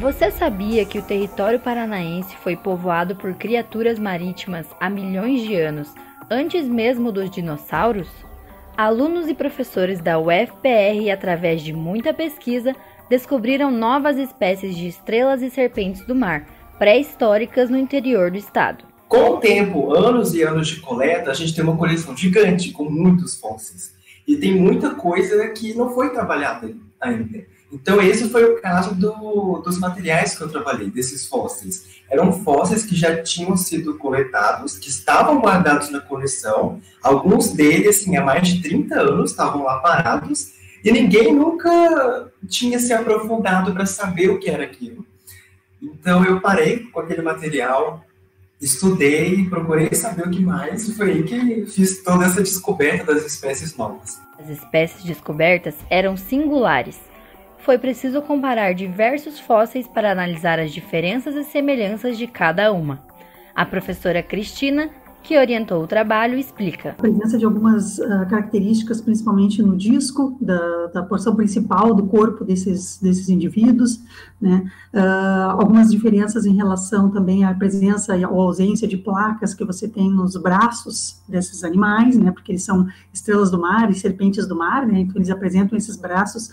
Você sabia que o território paranaense foi povoado por criaturas marítimas há milhões de anos, antes mesmo dos dinossauros? Alunos e professores da UFPR, através de muita pesquisa, descobriram novas espécies de estrelas e serpentes do mar, pré-históricas no interior do estado. Com o tempo, anos e anos de coleta, a gente tem uma coleção gigante, com muitos fósseis. E tem muita coisa que não foi trabalhada ainda. Então esse foi o caso dos materiais que eu trabalhei, desses fósseis. Eram fósseis que já tinham sido coletados, que estavam guardados na coleção. Alguns deles, assim, há mais de 30 anos, estavam lá parados. E ninguém nunca tinha se aprofundado para saber o que era aquilo. Então eu parei com aquele material, estudei, procurei saber o que mais, e foi aí que fiz toda essa descoberta das espécies novas. As espécies descobertas eram singulares. Foi preciso comparar diversos fósseis para analisar as diferenças e semelhanças de cada uma. A professora Cristina, que orientou o trabalho, explica. A presença de algumas características, principalmente no disco, da porção principal do corpo desses indivíduos, né? Algumas diferenças em relação também à presença ou ausência de placas que você tem nos braços desses animais, né? Porque eles são estrelas do mar e serpentes do mar, né? Então eles apresentam esses braços,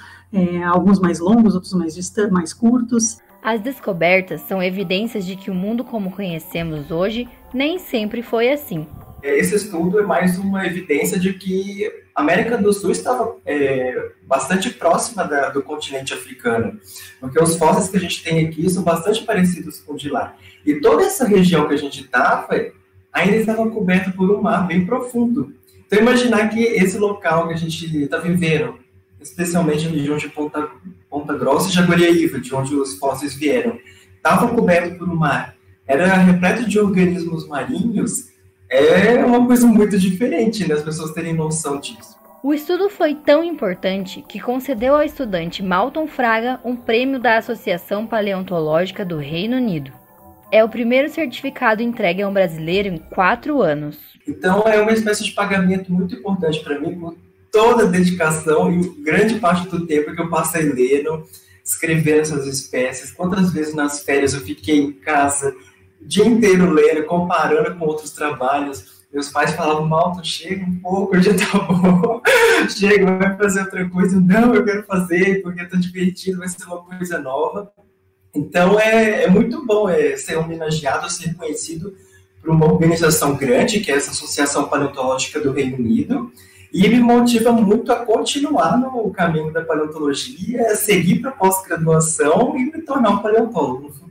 alguns mais longos, outros mais curtos. As descobertas são evidências de que o mundo como conhecemos hoje nem sempre foi assim. Esse estudo é mais uma evidência de que a América do Sul estava bastante próxima do continente africano, porque os fósseis que a gente tem aqui são bastante parecidos com de lá. E toda essa região que a gente estava ainda estava coberta por um mar bem profundo. Então imaginar que esse local que a gente está vivendo, especialmente a região de Ponta Grossa e Jaguariaíva, de onde os fósseis vieram, estavam cobertos por um mar, era repleto de organismos marinhos, é uma coisa muito diferente, né? As pessoas terem noção disso. O estudo foi tão importante que concedeu ao estudante Malton Fraga um prêmio da Associação Paleontológica do Reino Unido. É o primeiro certificado entregue a um brasileiro em 4 anos. Então é uma espécie de pagamento muito importante para mim, toda a dedicação e grande parte do tempo que eu passei lendo, escrevendo essas espécies, quantas vezes nas férias eu fiquei em casa, o dia inteiro lendo, comparando com outros trabalhos. Meus pais falavam, Malton, chega um pouco, hoje tá bom, chega, vai fazer outra coisa. Não, eu quero fazer, porque tá divertido, vai ser uma coisa nova. Então é muito bom ser homenageado, ser conhecido por uma organização grande, que é essa Associação Paleontológica do Reino Unido, e me motiva muito a continuar no caminho da paleontologia, seguir para a pós-graduação e me tornar um paleontólogo.